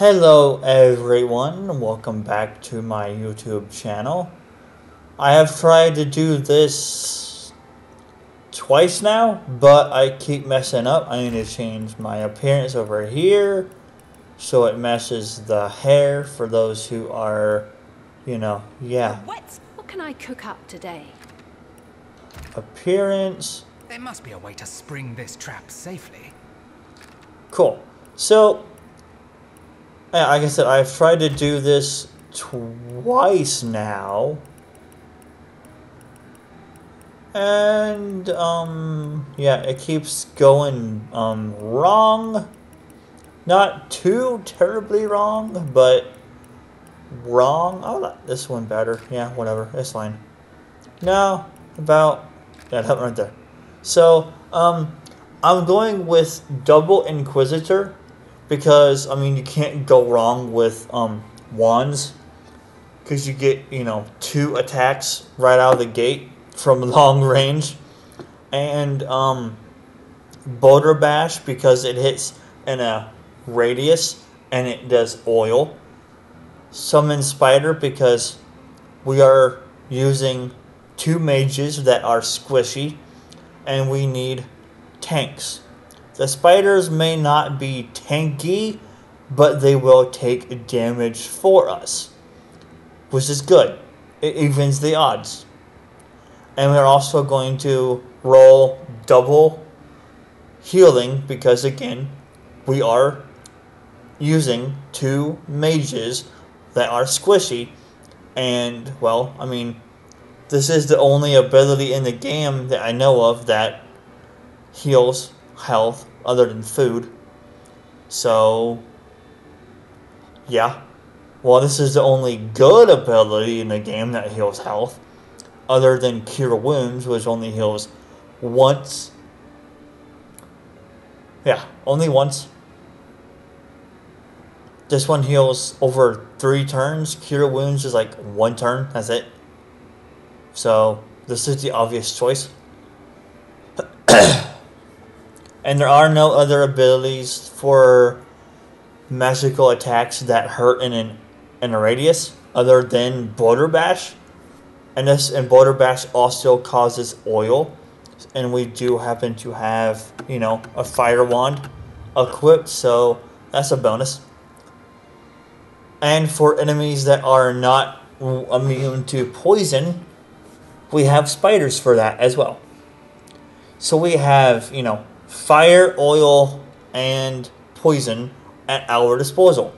Hello everyone, welcome back to my YouTube channel. I have tried to do this twice now, but I keep messing up. I need to change my appearance over here so it matches the hair for those who are, you know, yeah. What can I cook up today? Appearance. There must be a way to spring this trap safely. Cool. So, like I said, I've tried to do this twice now. And, yeah, it keeps going, wrong. Not too terribly wrong, but wrong. I like this one better. Yeah, whatever. It's fine. No, about... yeah, that one right there. So, I'm going with Double Inquisitor because, I mean, you can't go wrong with, wands because you get, you know, 2 attacks right out of the gate from long range. And, Boulder Bash because it hits in a radius and it does oil. Summon Spider because we are using 2 mages that are squishy. And we need tanks. The spiders may not be tanky, but they will take damage for us, which is good. It evens the odds. And we're also going to roll double healing because, again, we are using 2 mages that are squishy. And, well, I mean... this is the only ability in the game that I know of that heals health other than food. So, yeah. Well, this is the only good ability in the game that heals health other than Cure Wounds, which only heals once. Yeah, only once. This one heals over 3 turns. Cure Wounds is like 1 turn. That's it. So, this is the obvious choice. And there are no other abilities for magical attacks that hurt in a radius other than Boulder Bash. And Boulder Bash also causes oil. And we do happen to have, you know, a fire wand equipped, so that's a bonus. And for enemies that are not immune to poison, we have spiders for that as well. So we have, you know, fire, oil, and poison at our disposal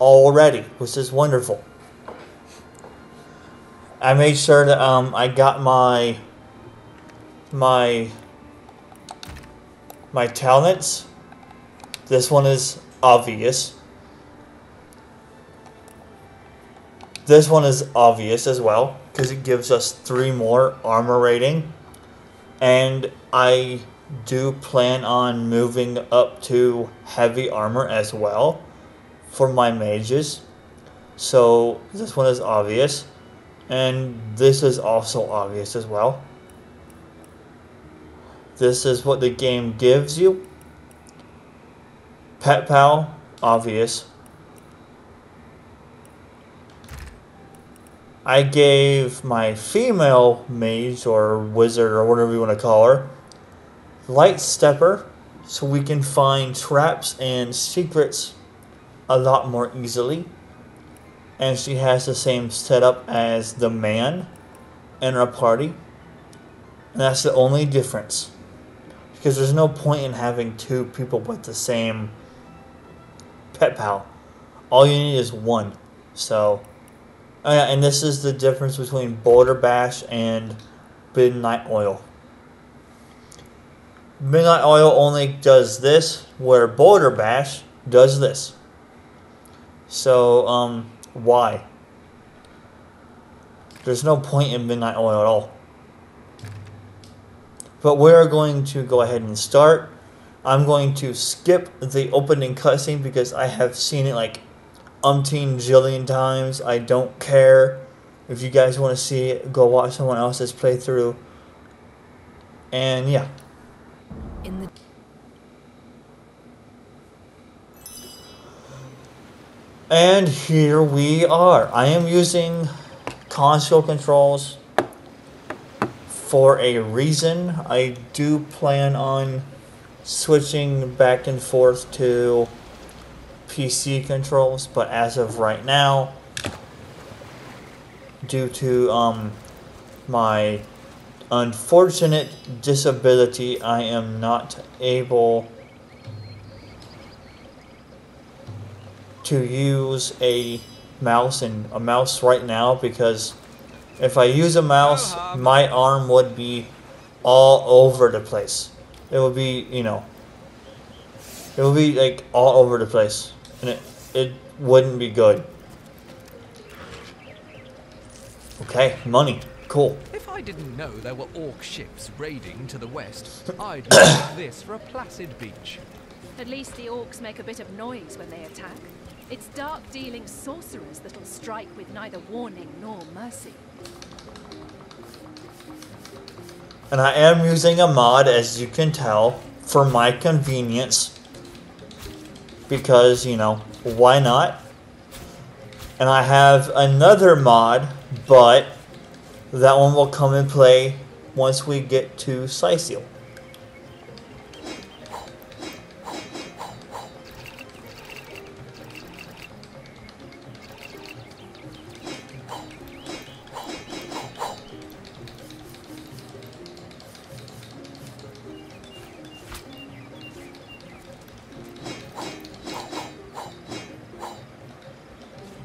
already, which is wonderful. I made sure that I got my talents. This one is obvious. This one is obvious as well, because it gives us 3 more armor rating. And I do plan on moving up to heavy armor as well for my mages. So this one is obvious. And this is also obvious as well. This is what the game gives you. Pet Pal, obvious. I gave my female mage, or wizard, or whatever you want to call her, Light Stepper, so we can find traps and secrets a lot more easily. And she has the same setup as the man in our party. And that's the only difference. Because there's no point in having 2 people with the same Pet Pal. All you need is 1. So... oh yeah, and this is the difference between Boulder Bash and Midnight Oil. Midnight Oil only does this, where Boulder Bash does this. So, why? There's no point in Midnight Oil at all. But we're going to go ahead and start. I'm going to skip the opening cutscene because I have seen it like umpteen jillion times. I don't care. If you guys want to see it, go watch someone else's playthrough. And yeah. And here we are. I am using console controls for a reason. I do plan on switching back and forth to PC controls, but as of right now, due to my unfortunate disability, I am not able to use a mouse right now, because if I use a mouse, my arm would be all over the place. It would be, you know, it would be like all over the place, and it wouldn't be good. Okay, money. Cool. If I didn't know there were orc ships raiding to the west, I'd use this for a placid beach. At least the orcs make a bit of noise when they attack. It's dark-dealing sorcerers that'll strike with neither warning nor mercy. And I am using a mod, as you can tell, for my convenience. Because, you know, why not? And I have another mod, but that one will come in play once we get to Cyseal.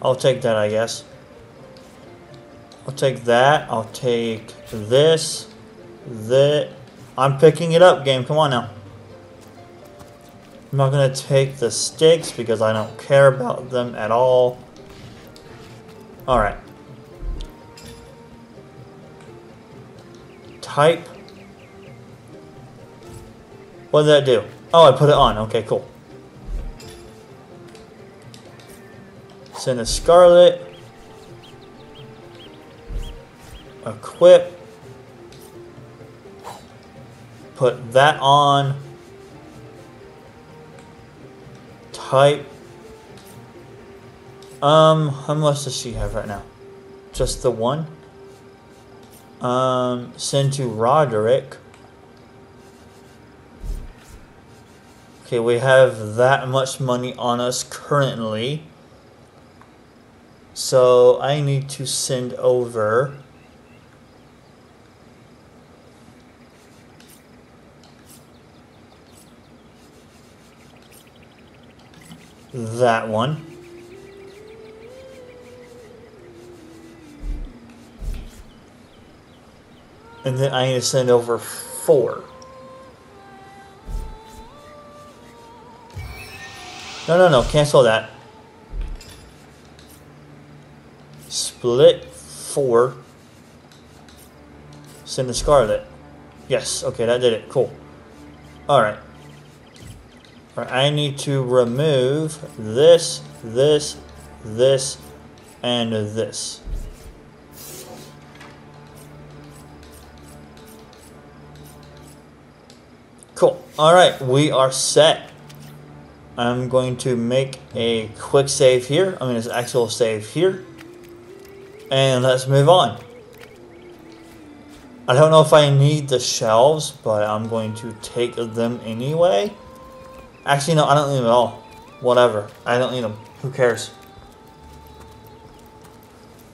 I'll take that, I guess. I'll take that. I'll take this. That. I'm picking it up, game. Come on now. I'm not going to take the sticks because I don't care about them at all. Alright. Type. What did that do? Oh, I put it on. Okay, cool. Send a Scarlet. Equip. Put that on. Type. How much does she have right now? Just the one? Send to Roderick. Okay, we have that much money on us currently. So I need to send over that one. And then I need to send over 4. No, cancel that. Split 4. Send a Scarlet. Yes, okay, that did it. Cool. Alright. Alright, I need to remove this, this, this, and this. Cool. Alright, we are set. I'm going to make a quick save here. I mean, it's an actual save here. And let's move on. I don't know if I need the shelves, but I'm going to take them anyway. Actually, no, I don't need them at all. Whatever. I don't need them. Who cares?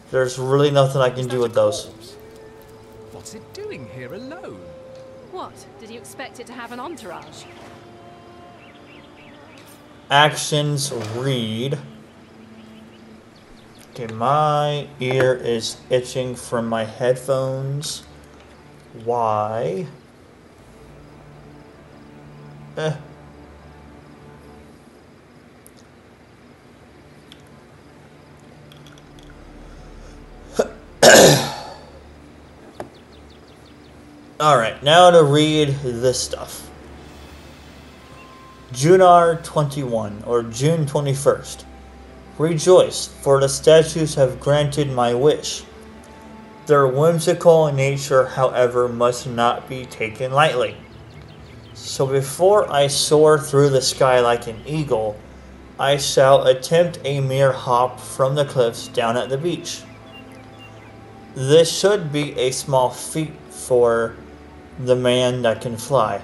There's really nothing I can do with those. What's it doing here alone? What? Did you expect it to have an entourage? Actions read. Okay, my ear is itching from my headphones. Why? Alright, now to read this stuff. Junar 21, or June 21st. Rejoice, for the statues have granted my wish. Their whimsical nature, however, must not be taken lightly. So before I soar through the sky like an eagle, I shall attempt a mere hop from the cliffs down at the beach. This should be a small feat for the man that can fly.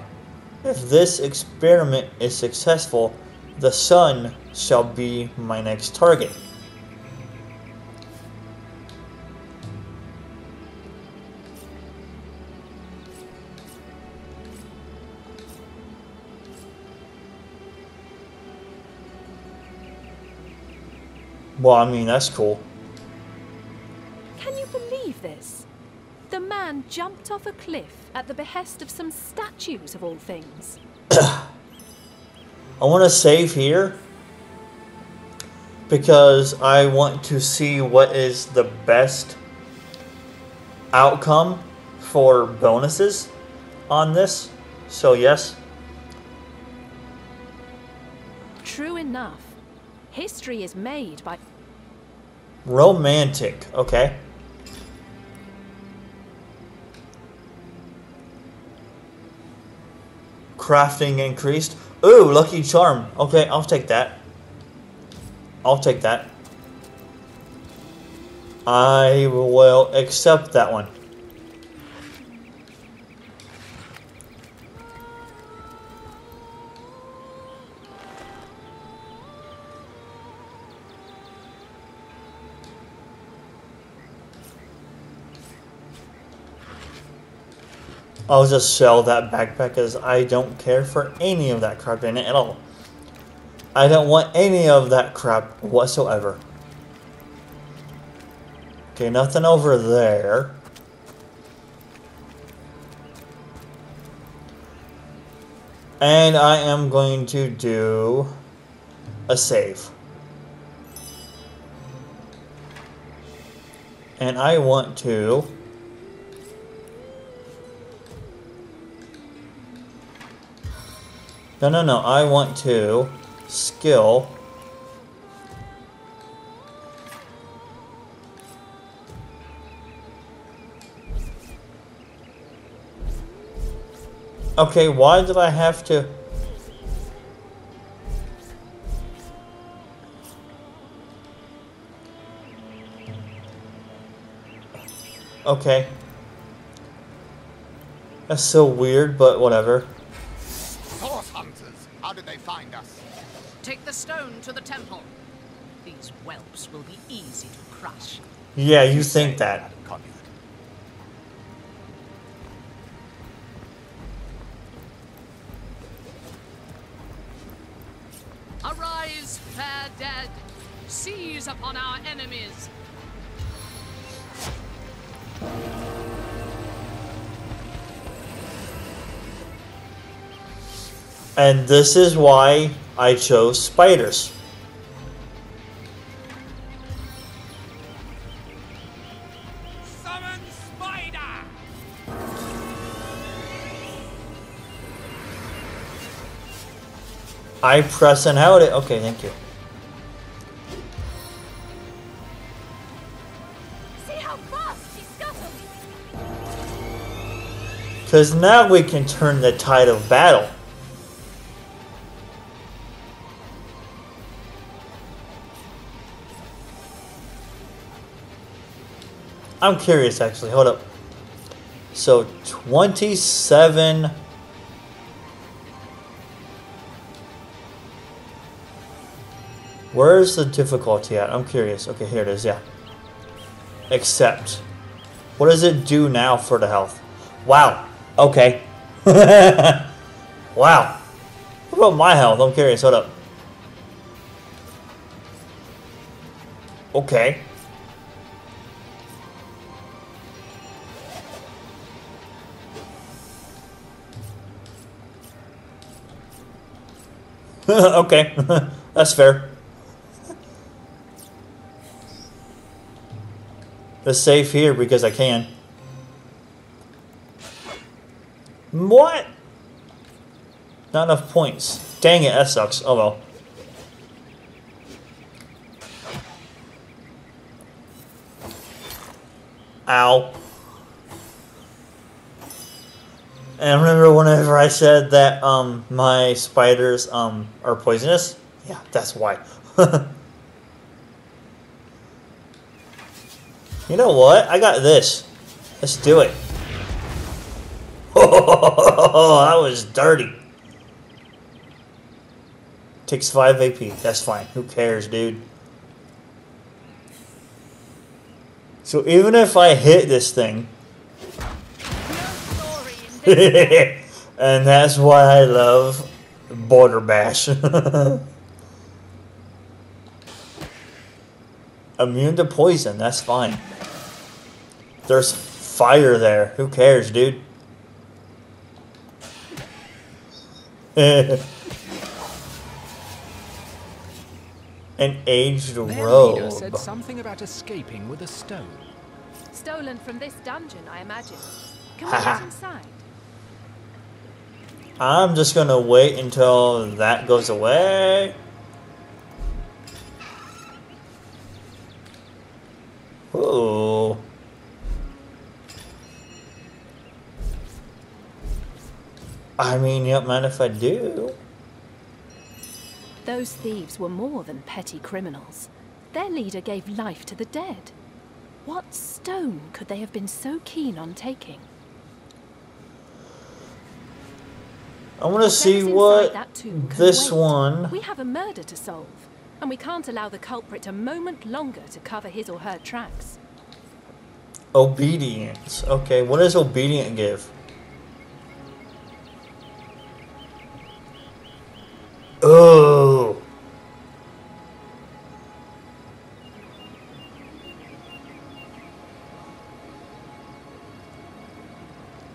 If this experiment is successful, the sun shall be my next target. Well, I mean, that's cool. Can you believe this? The man jumped off a cliff at the behest of some statues of all things. I want to save here because I want to see what is the best outcome for bonuses on this. So, yes. True enough. History is made by... Romantic, okay. Crafting increased. Ooh, lucky charm. Okay, I'll take that. I'll take that. I will accept that one. I'll just sell that backpack as I don't care for any of that crap in it at all. I don't want any of that crap whatsoever. Okay, nothing over there. And I am going to do a save. And I want to... No, I want to skill . Okay, why did I have to . Okay, that's so weird, but whatever. How did they find us? Take the stone to the temple. These whelps will be easy to crush. Yeah, you think that. Arise, fair dead. Seize upon our enemies. And this is why I chose spiders. Summon spider! I press and held it. Okay, thank you. See how fast she scuttled. 'Cause now we can turn the tide of battle. I'm curious, actually. Hold up. So, 27... Where's the difficulty at? I'm curious. Okay, here it is, yeah. Accept. What does it do now for the health? Wow. Okay. Wow. What about my health? I'm curious. Hold up. Okay. Okay, that's fair. Let's save here because I can. What? Not enough points. Dang it, that sucks. Oh well. Ow. And remember whenever I said that my spiders are poisonous? Yeah, that's why. You know what? I got this. Let's do it. Oh, that was dirty. Takes 5 AP. That's fine. Who cares, dude? So even if I hit this thing... And that's why I love Boulder Bash. Immune to poison. That's fine. There's fire there. Who cares, dude? An aged robe. Their leader said something about escaping with a stone. Stolen from this dungeon, I imagine. Can we get inside? I'm just gonna wait until that goes away. Ooh. I mean, you don't mind if I do. Those thieves were more than petty criminals. Their leader gave life to the dead. What stone could they have been so keen on taking? I want to see what this one... We have a murder to solve, and we can't allow the culprit a moment longer to cover his or her tracks. Obedience. Okay, what does obedient give? Oh.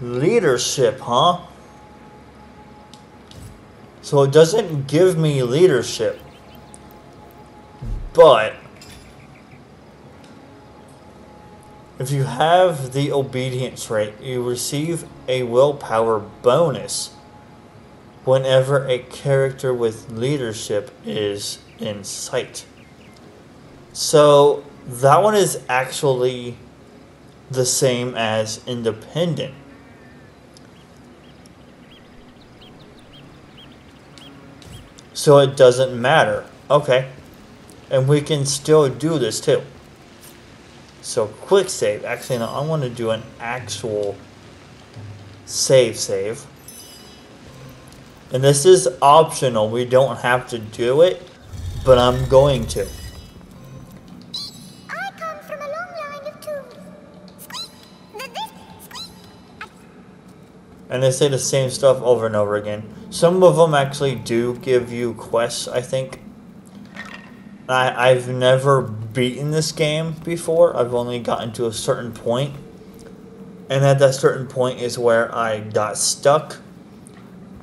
Leadership, huh? So it doesn't give me leadership, but if you have the obedience rate, you receive a willpower bonus whenever a character with leadership is in sight. So that one is actually the same as independent. So it doesn't matter. Okay. And we can still do this too. So quick save. Actually, no, I want to do an actual save. And this is optional. We don't have to do it, but I'm going to. I come from a long line of tombs. Squeak, this, squeak. And they say the same stuff over and over again. Some of them actually do give you quests, I think. I've never beaten this game before. I've only gotten to a certain point. And at that certain point is where I got stuck.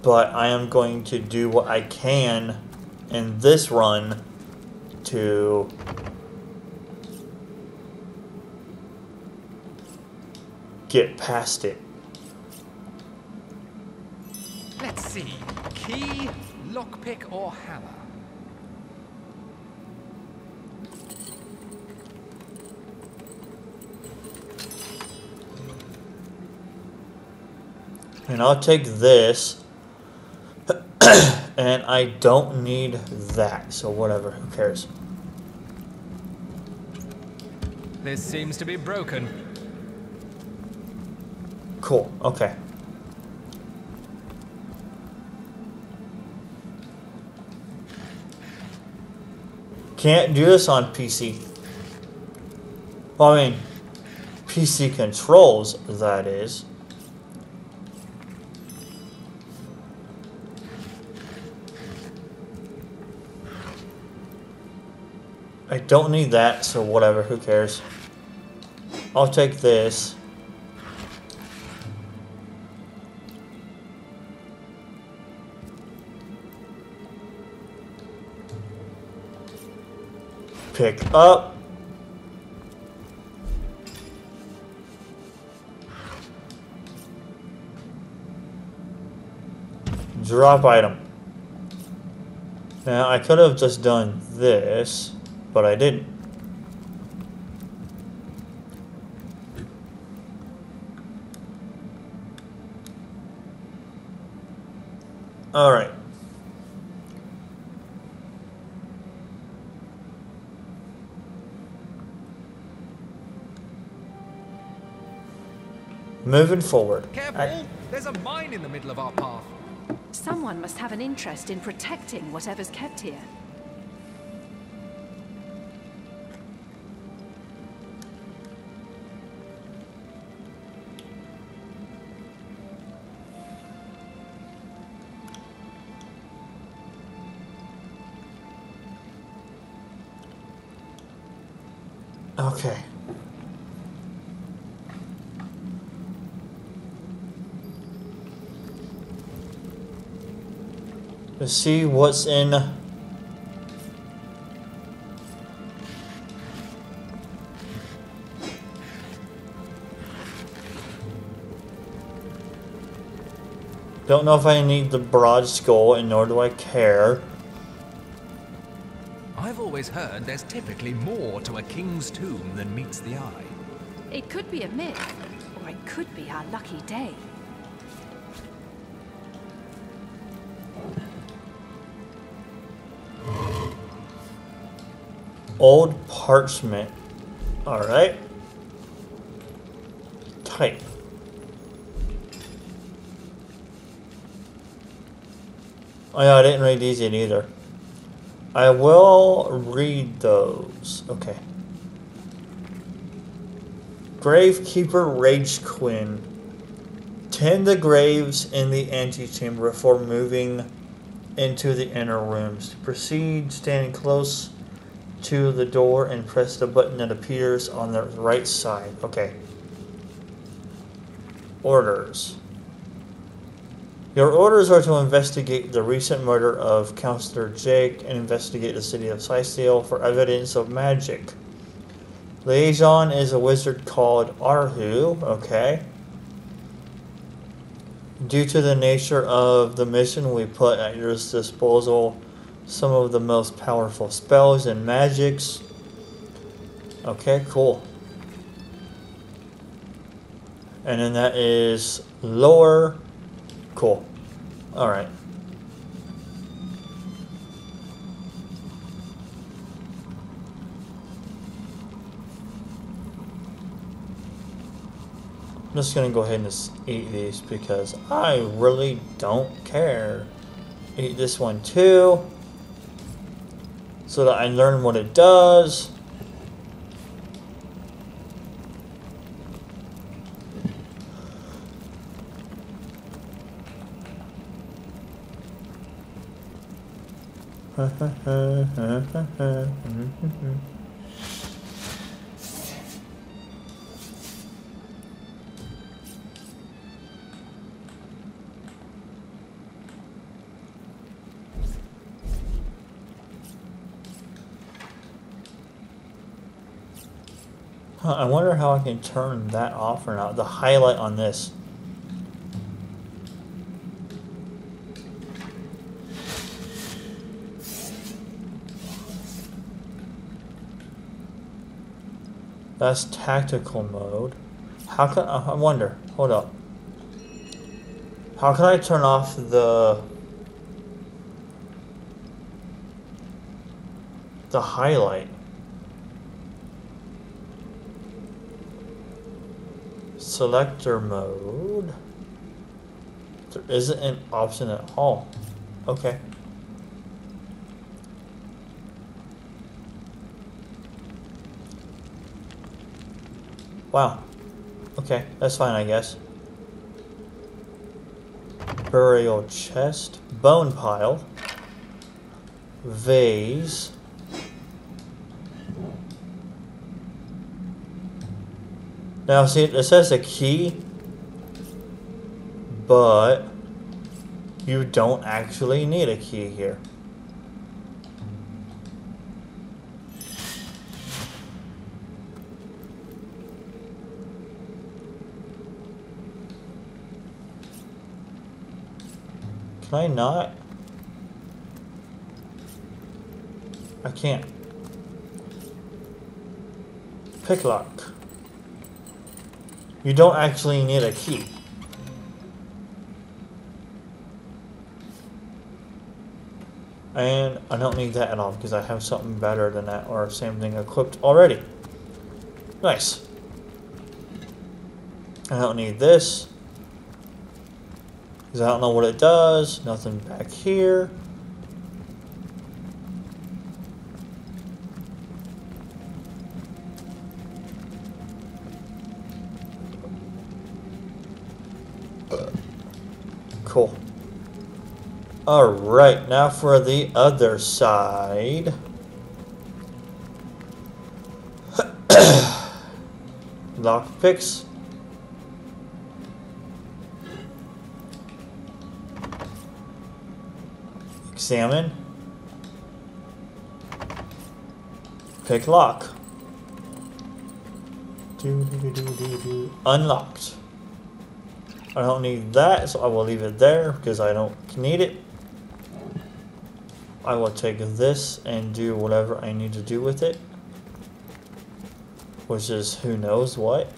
But I am going to do what I can in this run to... get past it. Let's see. Key, lockpick, or hammer? And I'll take this. And I don't need that, so whatever, who cares? This seems to be broken. Cool, okay. Can't do this on PC. Well, I mean, PC controls, that is. I don't need that, so whatever, who cares. I'll take this. Pick up. Drop item. Now I could have just done this, but I didn't. All right. Moving forward. Careful! There's a mine in the middle of our path. Someone must have an interest in protecting whatever's kept here. Okay. Let's see what's in Don't know if I need the broad skull, and nor do I care. I've always heard there's typically more to a king's tomb than meets the eye. It could be a myth, or it could be our lucky day. Old parchment. Alright. Type. Oh yeah, I didn't read these in either. I will read those. Okay. Gravekeeper Rage Quinn. Tend the graves in the antechamber before moving into the inner rooms. Proceed standing close to the door and press the button that appears on the right side. Okay. Orders. Your orders are to investigate the recent murder of Counselor Jake and investigate the city of Cyseal for evidence of magic. Liaison is a wizard called Arhu. Okay. Due to the nature of the mission, we put at your disposal some of the most powerful spells and magics. Okay, cool. And then that is lore. Cool. Alright. I'm just gonna go ahead and just eat these because I really don't care. Eat this one too, so that I learn what it does. I wonder how I can turn that off or not. The highlight on this. That's tactical mode. How can I wonder? Hold up. How can I turn off the highlight? Selector mode. There isn't an option at all. Okay. Wow. Okay, that's fine, I guess. Burial chest, bone pile, vase. Now, see, it says a key, but you don't actually need a key here. Can I not? I can't. Picklock. You don't actually need a key. And I don't need that at all because I have something better than that or same thing equipped already. Nice. I don't need this, because I don't know what it does. Nothing back here. Cool. Alright, now for the other side. Lockpicks. Examine. Pick lock. Unlocked. I don't need that, so I will leave it there because I don't need it. I will take this and do whatever I need to do with it, which is who knows what.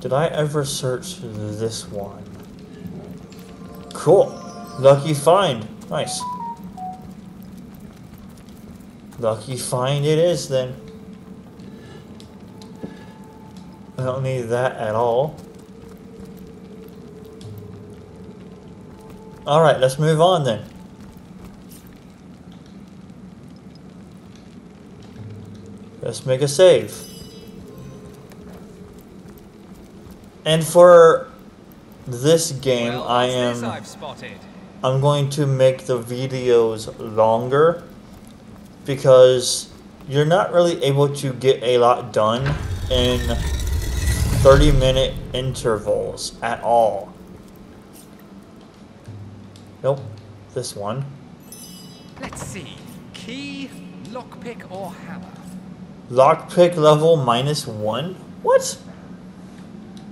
Did I ever search this one? Cool. Lucky find. Nice. Lucky find it is then. I don't need that at all. Alright, let's move on then. Let's make a save. And for this game, well, I'm going to make the videos longer, because you're not really able to get a lot done in 30-minute intervals at all. Nope, this one. Let's see. Key, lockpick, or hammer. Lockpick level -1? What?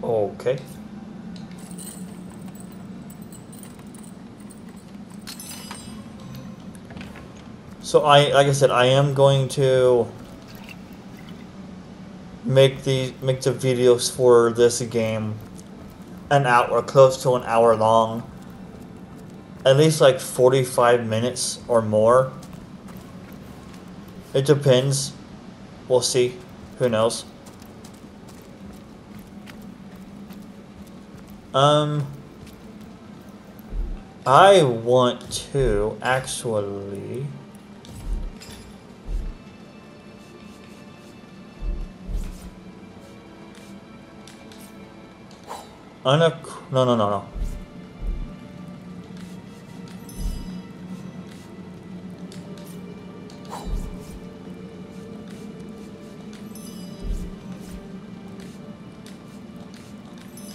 Okay. So like I said, I am going to make the videos for this game an hour, close to an hour long, at least like 45 minutes or more. It depends. We'll see. Who knows? I want to actually No.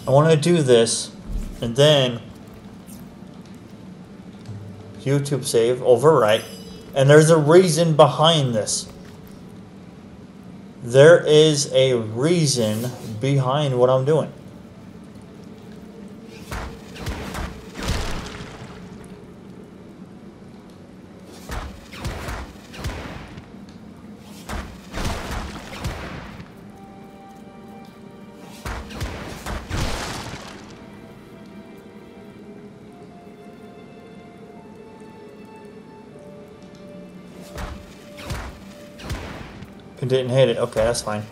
I want to do this, and then YouTube save, overwrite, and there's a reason behind this. There is a reason behind what I'm doing. Didn't hit it. Okay, that's fine.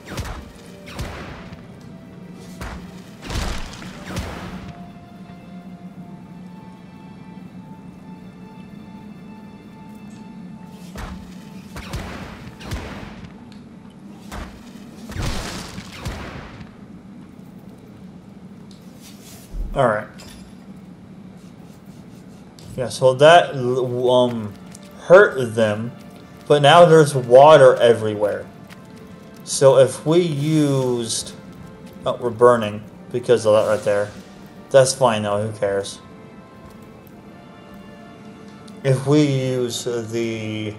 All right. Yeah, so that hurt them, but now there's water everywhere. So if we used... Oh, we're burning because of that right there. That's fine though, who cares? If we use the...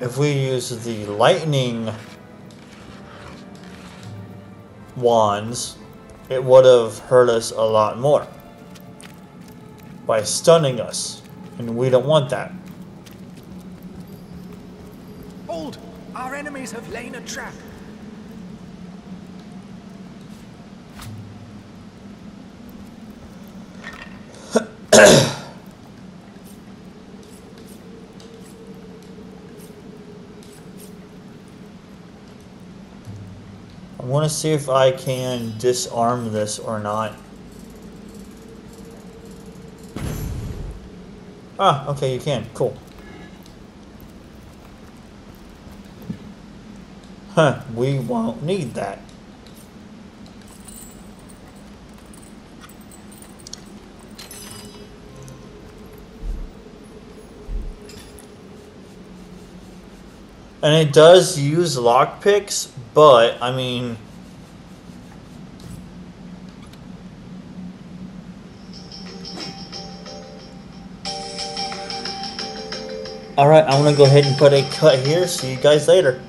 If we use the lightning wands, it would have hurt us a lot more by stunning us. And we don't want that. Hold! Our enemies have laid a trap. see if I can disarm this or not. Ah, okay, you can. Cool. Huh, we won't need that. And it does use lockpicks, but, I mean... Alright, I'm gonna go ahead and put a cut here. See you guys later.